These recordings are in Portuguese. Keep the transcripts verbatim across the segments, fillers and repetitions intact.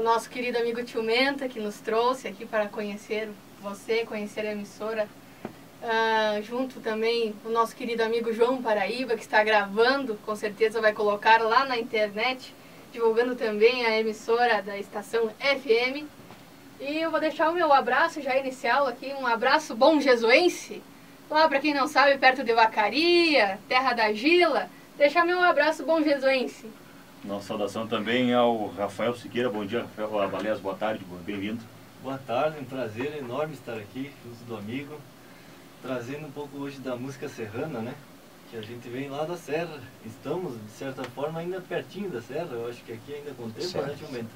o nosso querido amigo Tio Menta, que nos trouxe aqui para conhecer você, conhecer a emissora. Uh, junto também o nosso querido amigo João Paraíba, que está gravando, com certeza vai colocar lá na internet, divulgando também a emissora da estação F M. E eu vou deixar o meu abraço já inicial aqui, um abraço bom jesuense, lá para quem não sabe, perto de Vacaria, terra da Gila, deixar meu abraço bom jesuense. Nossa saudação também ao Rafael Siqueira, bom dia Rafael Valéas, boa tarde, bem-vindo. Boa tarde, um prazer enorme estar aqui, junto do amigo. Trazendo um pouco hoje da música serrana, né? Que a gente vem lá da serra. Estamos, de certa forma, ainda pertinho da serra. Eu acho que aqui ainda acontece bastante momento.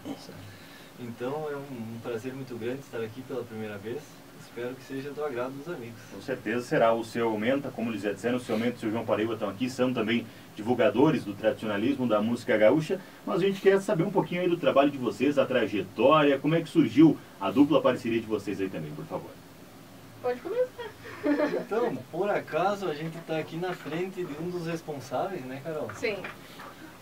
Então é um, um prazer muito grande estar aqui pela primeira vez. Espero que seja do agrado dos amigos. Com certeza será. O seu Menta, como eles já disseram, o seu Menta e o seu João Paraíba estão aqui, são também divulgadores do tradicionalismo, da música gaúcha, mas a gente quer saber um pouquinho aí do trabalho de vocês, da trajetória, como é que surgiu a dupla parceria de vocês aí também, por favor. Pode começar. Então, por acaso, a gente está aqui na frente de um dos responsáveis, né, Carol? Sim.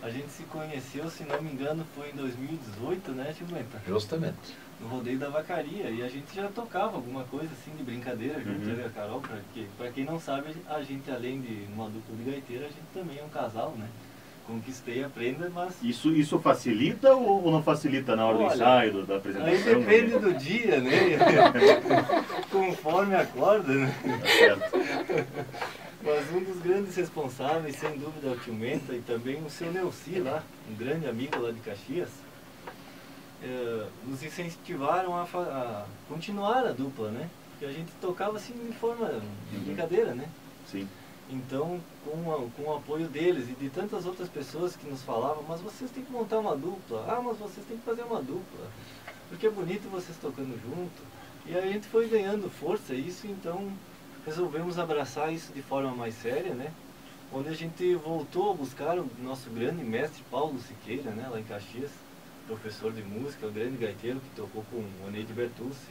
A gente se conheceu, se não me engano, foi em dois mil e dezoito, né, Tio Menta? Justamente. No rodeio da Vacaria. E a gente já tocava alguma coisa, assim, de brincadeira, junto uhum. a Carol. Pra, que, pra quem não sabe, a gente, além de uma dupla de gaiteira, a gente também é um casal, né? Conquistei a prenda, mas... Isso, isso facilita ou não facilita na hora Olha, do ensaio, da apresentação? Aí depende do dia, né? Conforme a corda, né? Tá certo. Mas um dos grandes responsáveis, sem dúvida, é o Tio Menta e também o seu Neuci lá, um grande amigo lá de Caxias, é, nos incentivaram a, a continuar a dupla, né? Porque a gente tocava assim de forma de brincadeira, né? Sim. Então, com, a, com o apoio deles e de tantas outras pessoas que nos falavam, mas vocês têm que montar uma dupla, ah, mas vocês têm que fazer uma dupla, porque é bonito vocês tocando junto. E a gente foi ganhando força isso, então resolvemos abraçar isso de forma mais séria, né? Onde a gente voltou a buscar o nosso grande mestre Paulo Siqueira, né? Lá em Caxias, professor de música, um grande gaiteiro que tocou com o Oneide Bertucci.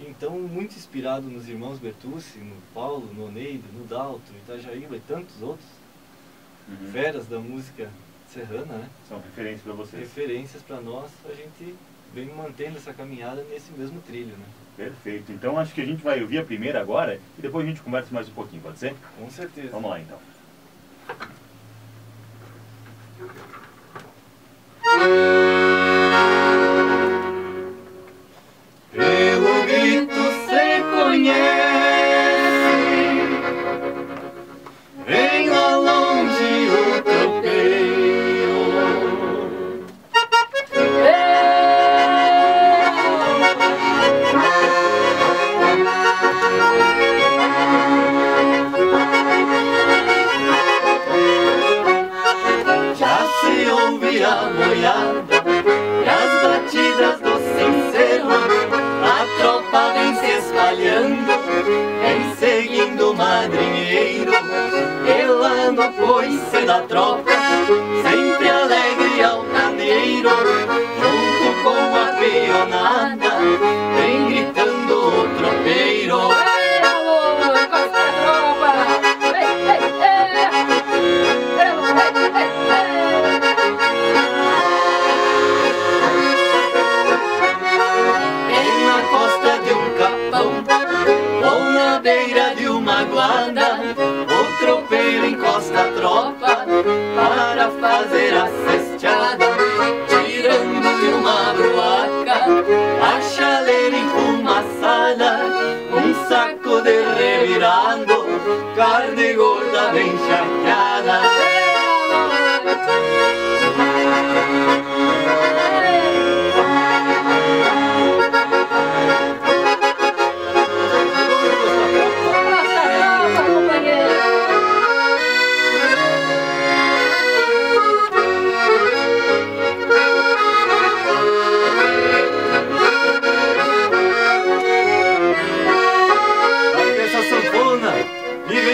Então, muito inspirado nos irmãos Bertucci, no Paulo, no Oneide, no Dalto, Itajaíba e tantos outros uhum. feras da música serrana, né? São referências para vocês. Referências para nós, a gente vem mantendo essa caminhada nesse mesmo trilho, né? Perfeito. Então, acho que a gente vai ouvir a primeira agora e depois a gente conversa mais um pouquinho, pode ser? Com certeza. Vamos lá, então. Vem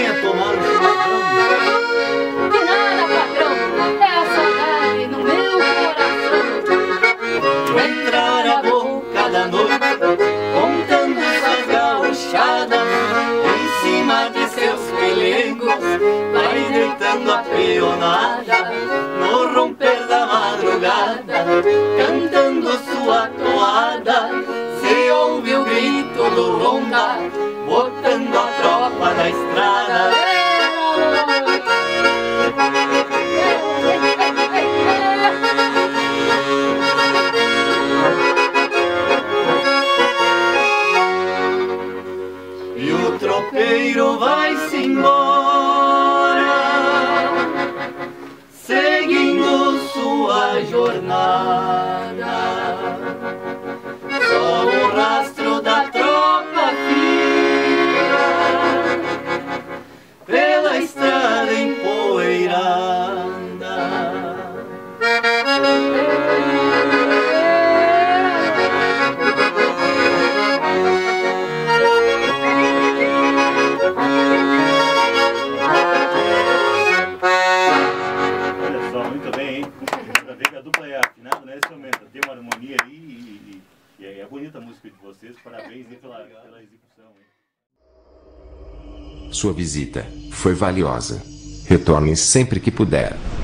a tomar um chimarrão. bonita a música de vocês, parabéns pela, pela execução. Sua visita foi valiosa. Retorne sempre que puder.